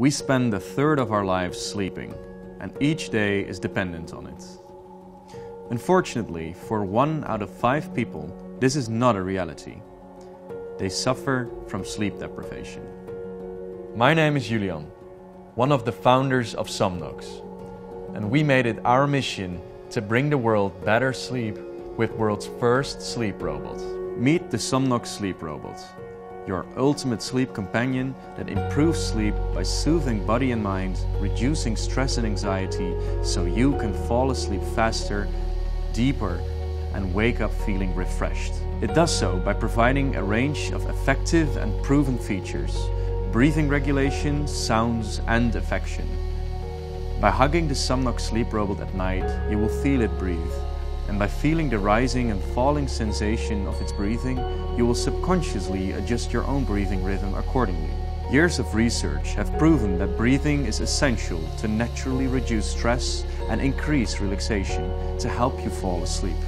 We spend a third of our lives sleeping, and each day is dependent on it. Unfortunately, for 1 out of 5 people, this is not a reality. They suffer from sleep deprivation. My name is Julian, one of the founders of Somnox, and we made it our mission to bring the world better sleep with world's first sleep robot. Meet the Somnox sleep robot, your ultimate sleep companion that improves sleep by soothing body and mind, reducing stress and anxiety, so you can fall asleep faster, deeper, and wake up feeling refreshed. It does so by providing a range of effective and proven features: breathing regulation, sounds, and affection. By hugging the Somnox sleep robot at night, you will feel it breathe. And by feeling the rising and falling sensation of its breathing, you will subconsciously adjust your own breathing rhythm accordingly. Years of research have proven that breathing is essential to naturally reduce stress and increase relaxation to help you fall asleep.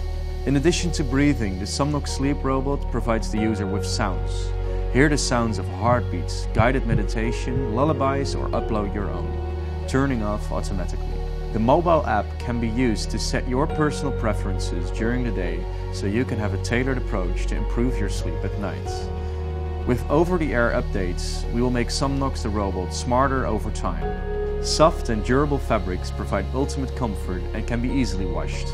In addition to breathing, the Somnox sleep robot provides the user with sounds. Hear the sounds of heartbeats, guided meditation, lullabies, or upload your own, turning off automatically. The mobile app can be used to set your personal preferences during the day, so you can have a tailored approach to improve your sleep at night. With over-the-air updates, we will make Somnox the robot smarter over time. Soft and durable fabrics provide ultimate comfort and can be easily washed.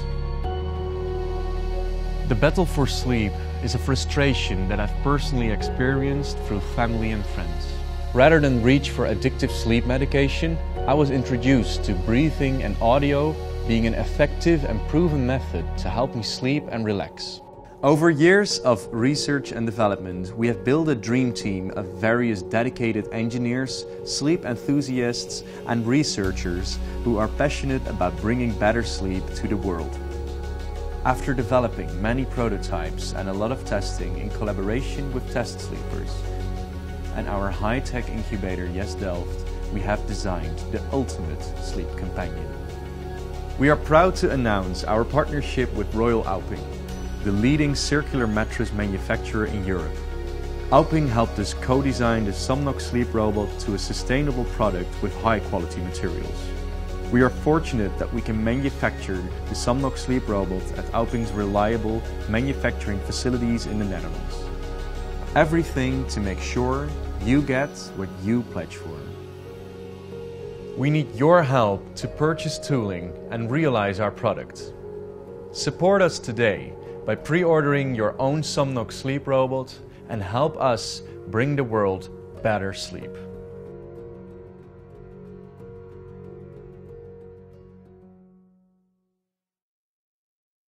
The battle for sleep is a frustration that I've personally experienced through family and friends. Rather than reach for addictive sleep medication, I was introduced to breathing and audio being an effective and proven method to help me sleep and relax. Over years of research and development, we have built a dream team of various dedicated engineers, sleep enthusiasts, and researchers who are passionate about bringing better sleep to the world. After developing many prototypes and a lot of testing in collaboration with test sleepers and our high-tech incubator Yes Delft, we have designed the ultimate sleep companion. We are proud to announce our partnership with Royal Auping, the leading circular mattress manufacturer in Europe. Auping helped us co-design the Somnox sleep robot to a sustainable product with high-quality materials. We are fortunate that we can manufacture the Somnox sleep robot at Auping's reliable manufacturing facilities in the Netherlands. Everything to make sure you get what you pledge for. We need your help to purchase tooling and realize our product. Support us today by pre-ordering your own Somnox sleep robot and help us bring the world better sleep.